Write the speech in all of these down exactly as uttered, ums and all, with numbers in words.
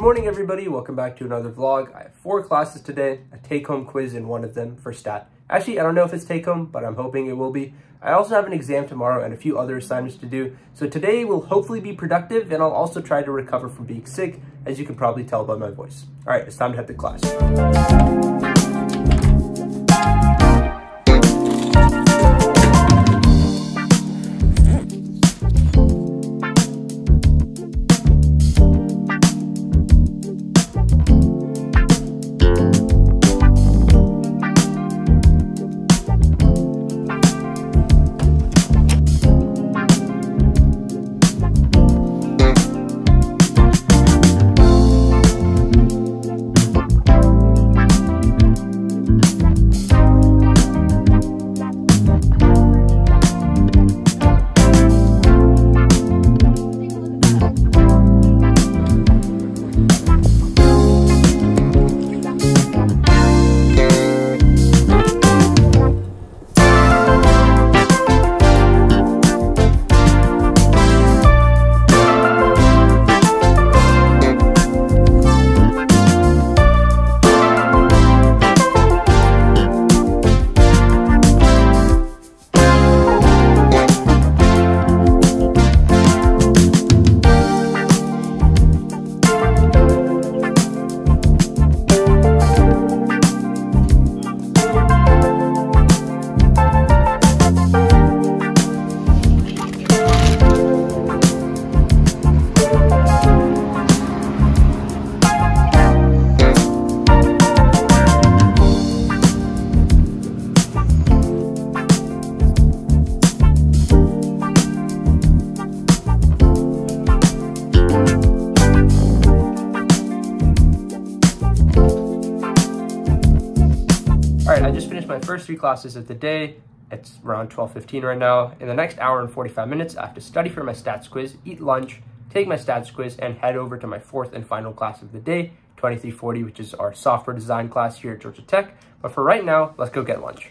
Good morning, everybody. Welcome back to another vlog. I have four classes today, a take-home quiz in one of them for stat. Actually, I don't know if it's take-home, but I'm hoping it will be. I also have an exam tomorrow and a few other assignments to do, so today will hopefully be productive, and I'll also try to recover from being sick, as you can probably tell by my voice. All right, it's time to head to class. I just finished my first three classes of the day. It's around twelve fifteen right now. In the next hour and forty-five minutes, I have to study for my stats quiz, eat lunch, take my stats quiz, and head over to my fourth and final class of the day, twenty-three forty, which is our software design class here at Georgia Tech. But for right now, let's go get lunch.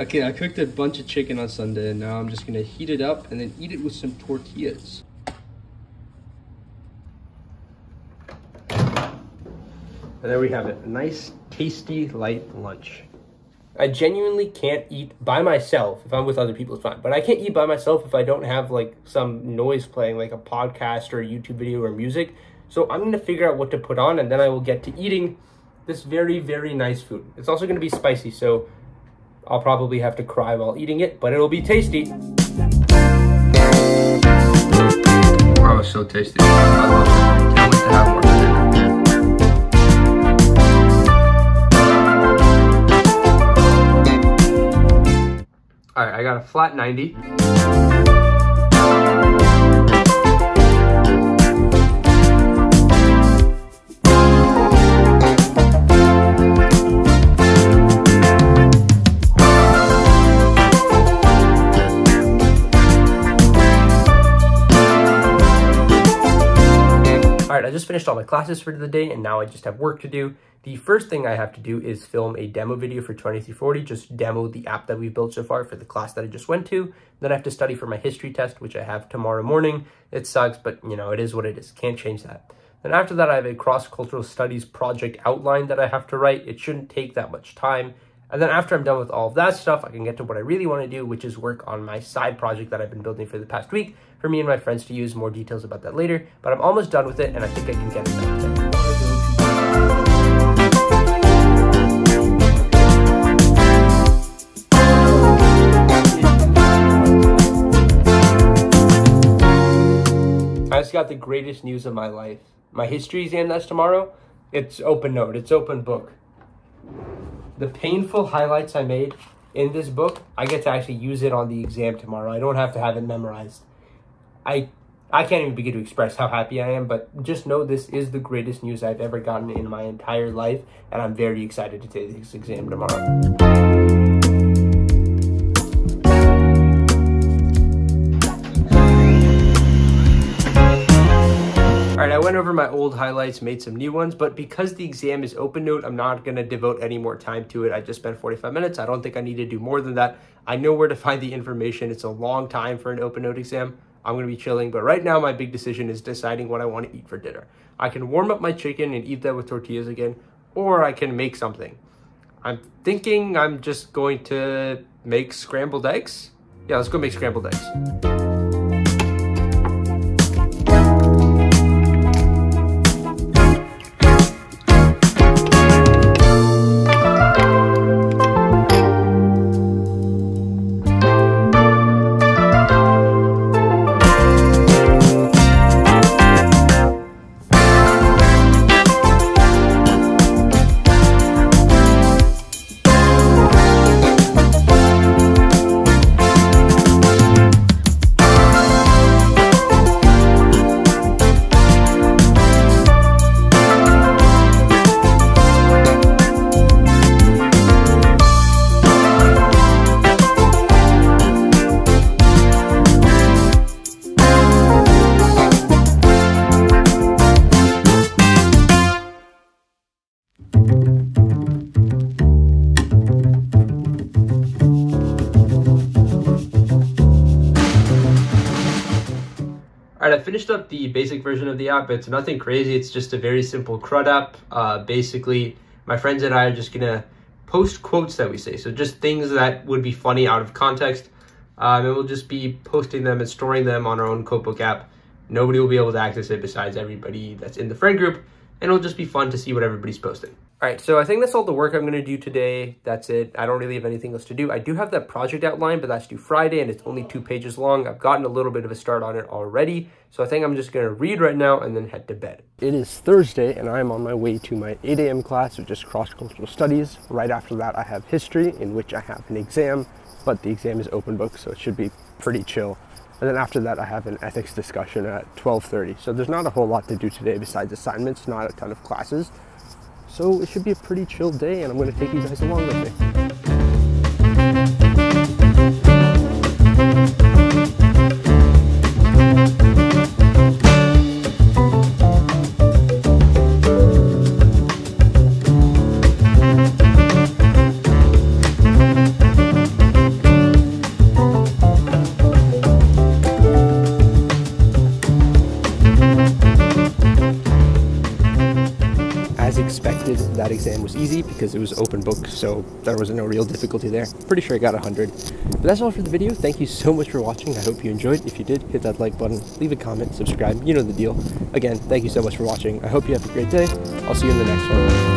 Okay, I cooked a bunch of chicken on Sunday, and now I'm just gonna heat it up and then eat it with some tortillas. And there we have it, a nice, tasty, light lunch. I genuinely can't eat by myself. If I'm with other people, it's fine. But I can't eat by myself if I don't have like some noise playing, like a podcast or a YouTube video or music. So I'm going to figure out what to put on, and then I will get to eating this very, very nice food. It's also going to be spicy, so I'll probably have to cry while eating it, but it'll be tasty. Oh, it's so tasty. I love it. Can't wait to have more. All right, I got a flat ninety. All right, I just finished all my classes for the day, and now I just have work to do. The first thing I have to do is film a demo video for twenty-three forty, just demo the app that we've built so far for the class that I just went to. Then I have to study for my history test, which I have tomorrow morning. It sucks, but you know, it is what it is. Can't change that. Then after that, I have a cross-cultural studies project outline that I have to write. It shouldn't take that much time. And then after I'm done with all of that stuff, I can get to what I really want to do, which is work on my side project that I've been building for the past week for me and my friends to use. More details about that later, but I'm almost done with it, and I think I can get it done today. I just got the greatest news of my life. My history exam that's tomorrow, it's open note, it's open book. The painful highlights I made in this book, I get to actually use it on the exam tomorrow. I don't have to have it memorized. I I can't even begin to express how happy I am, but just know this is the greatest news I've ever gotten in my entire life, and I'm very excited to take this exam tomorrow. I went over my old highlights, made some new ones, but because the exam is open note, I'm not going to devote any more time to it. I just spent forty-five minutes. I don't think I need to do more than that. I know where to find the information. It's a long time for an open note exam. I'm going to be chilling. But right now, my big decision is deciding what I want to eat for dinner. I can warm up my chicken and eat that with tortillas again, or I can make something. I'm thinking I'm just going to make scrambled eggs. Yeah, let's go make scrambled eggs. Alright, I finished up the basic version of the app. It's nothing crazy. It's just a very simple CRUD app. Uh, basically, my friends and I are just going to post quotes that we say. So just things that would be funny out of context. Um, and we'll just be posting them and storing them on our own Codebook app. Nobody will be able to access it besides everybody that's in the friend group. And it'll just be fun to see what everybody's posting. Alright, so I think that's all the work I'm going to do today. That's it. I don't really have anything else to do. I do have that project outline, but that's due Friday, and it's only two pages long. I've gotten a little bit of a start on it already, so I think I'm just going to read right now and then head to bed. It is Thursday, and I'm on my way to my eight A M class, which is cross-cultural studies. Right after that, I have history, in which I have an exam, but the exam is open book, so it should be pretty chill. And then after that, I have an ethics discussion at twelve thirty. So there's not a whole lot to do today besides assignments, not a ton of classes. So it should be a pretty chill day, and I'm going to take you guys along with me. That exam was easy because it was open book, so there was no real difficulty there. Pretty sure I got one hundred. But that's all for the video. Thank you so much for watching. I hope you enjoyed. If you did, hit that like button, leave a comment, subscribe. You know the deal. Again, thank you so much for watching. I hope you have a great day. I'll see you in the next one.